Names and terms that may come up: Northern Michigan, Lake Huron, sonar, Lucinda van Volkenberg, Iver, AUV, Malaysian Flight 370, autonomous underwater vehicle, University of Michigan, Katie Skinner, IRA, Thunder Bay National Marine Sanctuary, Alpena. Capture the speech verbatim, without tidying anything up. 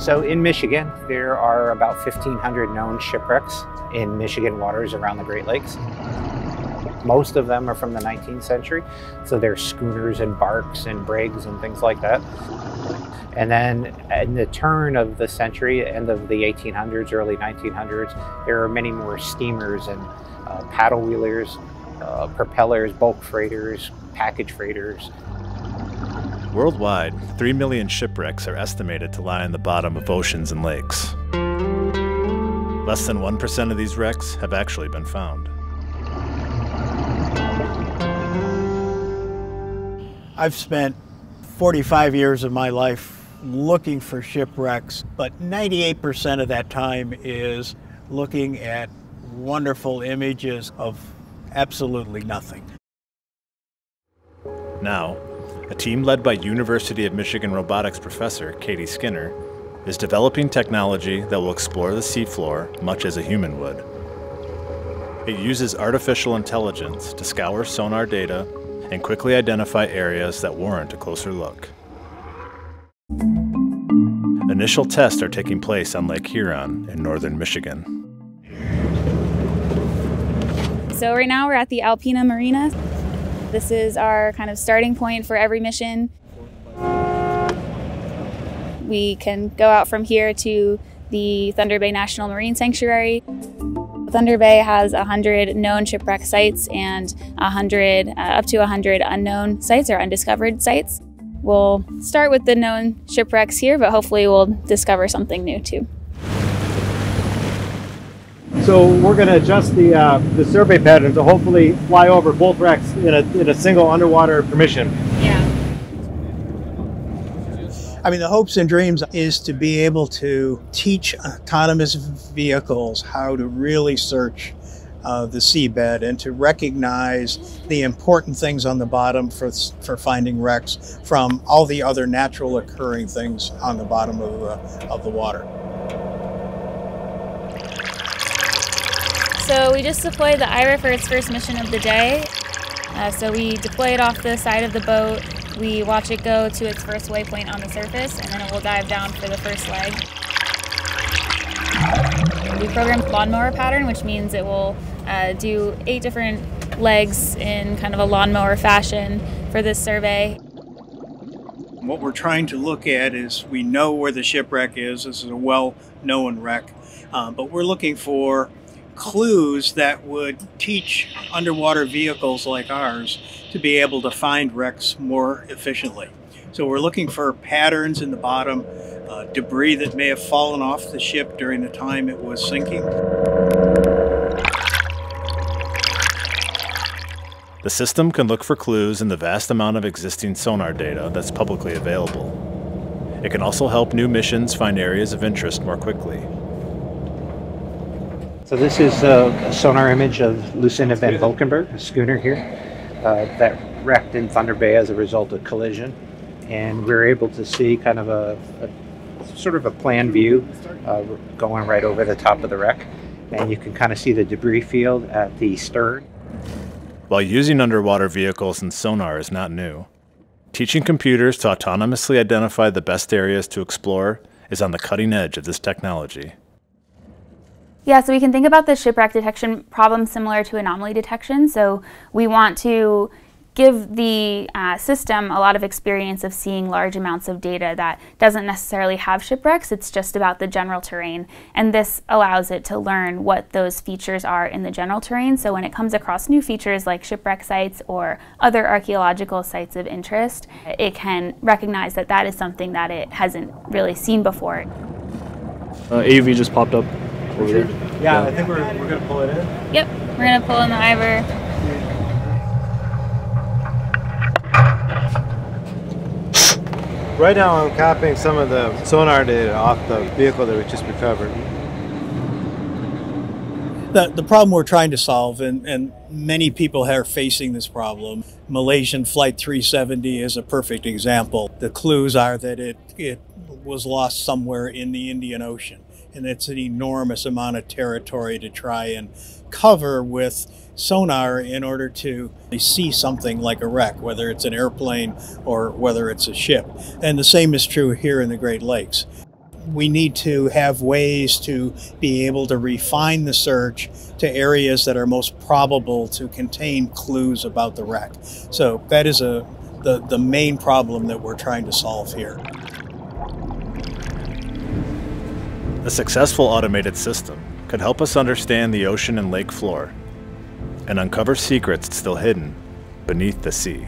So in Michigan, there are about fifteen hundred known shipwrecks in Michigan waters around the Great Lakes. Most of them are from the nineteenth century, so they're schooners and barks and brigs and things like that. And then in the turn of the century, end of the eighteen hundreds, early nineteen hundreds, there are many more steamers and uh, paddle wheelers, uh, propellers, bulk freighters, package freighters. Worldwide, three million shipwrecks are estimated to lie in the bottom of oceans and lakes. Less than one percent of these wrecks have actually been found. I've spent forty-five years of my life looking for shipwrecks, but ninety-eight percent of that time is looking at wonderful images of absolutely nothing. Now, a team led by University of Michigan robotics professor Katie Skinner is developing technology that will explore the seafloor much as a human would. It uses artificial intelligence to scour sonar data and quickly identify areas that warrant a closer look. Initial tests are taking place on Lake Huron in northern Michigan. So right now we're at the Alpena Marina. This is our kind of starting point for every mission. We can go out from here to the Thunder Bay National Marine Sanctuary. Thunder Bay has one hundred known shipwreck sites and one hundred, uh, up to one hundred unknown sites or undiscovered sites. We'll start with the known shipwrecks here, but hopefully we'll discover something new too. So we're going to adjust the, uh, the survey pattern to hopefully fly over both wrecks in a, in a single underwater permission. Yeah. I mean, the hopes and dreams is to be able to teach autonomous vehicles how to really search uh, the seabed and to recognize the important things on the bottom for, for finding wrecks from all the other natural occurring things on the bottom of the, of the water. So we just deployed the I R A for its first mission of the day. Uh, so we deploy it off the side of the boat. We watch it go to its first waypoint on the surface, and then it will dive down for the first leg. We programmed lawnmower pattern, which means it will uh, do eight different legs in kind of a lawnmower fashion for this survey. What we're trying to look at is we know where the shipwreck is. This is a well-known wreck, um, but we're looking for clues that would teach underwater vehicles like ours to be able to find wrecks more efficiently. So we're looking for patterns in the bottom, uh, debris that may have fallen off the ship during the time it was sinking. The system can look for clues in the vast amount of existing sonar data that's publicly available. It can also help new missions find areas of interest more quickly. So this is a sonar image of Lucinda van Volkenberg, a schooner here, uh, that wrecked in Thunder Bay as a result of collision. And we were able to see kind of a, a sort of a plan view uh, going right over the top of the wreck. And you can kind of see the debris field at the stern. While using underwater vehicles and sonar is not new, teaching computers to autonomously identify the best areas to explore is on the cutting edge of this technology. Yeah, so we can think about the shipwreck detection problem similar to anomaly detection. So we want to give the uh, system a lot of experience of seeing large amounts of data that doesn't necessarily have shipwrecks. It's just about the general terrain. And this allows it to learn what those features are in the general terrain. So when it comes across new features like shipwreck sites or other archaeological sites of interest, it can recognize that that is something that it hasn't really seen before. Uh, A U V just popped up. Yeah, yeah, I think we're, we're going to pull it in. Yep, we're going to pull in the Iver. Right now I'm copying some of the sonar data off the vehicle that we just recovered. The, the problem we're trying to solve, and, and many people are facing this problem, Malaysian Flight three seventy is a perfect example. The clues are that it, it was lost somewhere in the Indian Ocean. And it's an enormous amount of territory to try and cover with sonar in order to see something like a wreck, whether it's an airplane or whether it's a ship. And the same is true here in the Great Lakes. we need to have ways to be able to refine the search to areas that are most probable to contain clues about the wreck. So that is a, the, the main problem that we're trying to solve here. A successful automated system could help us understand the ocean and lake floor and uncover secrets still hidden beneath the sea.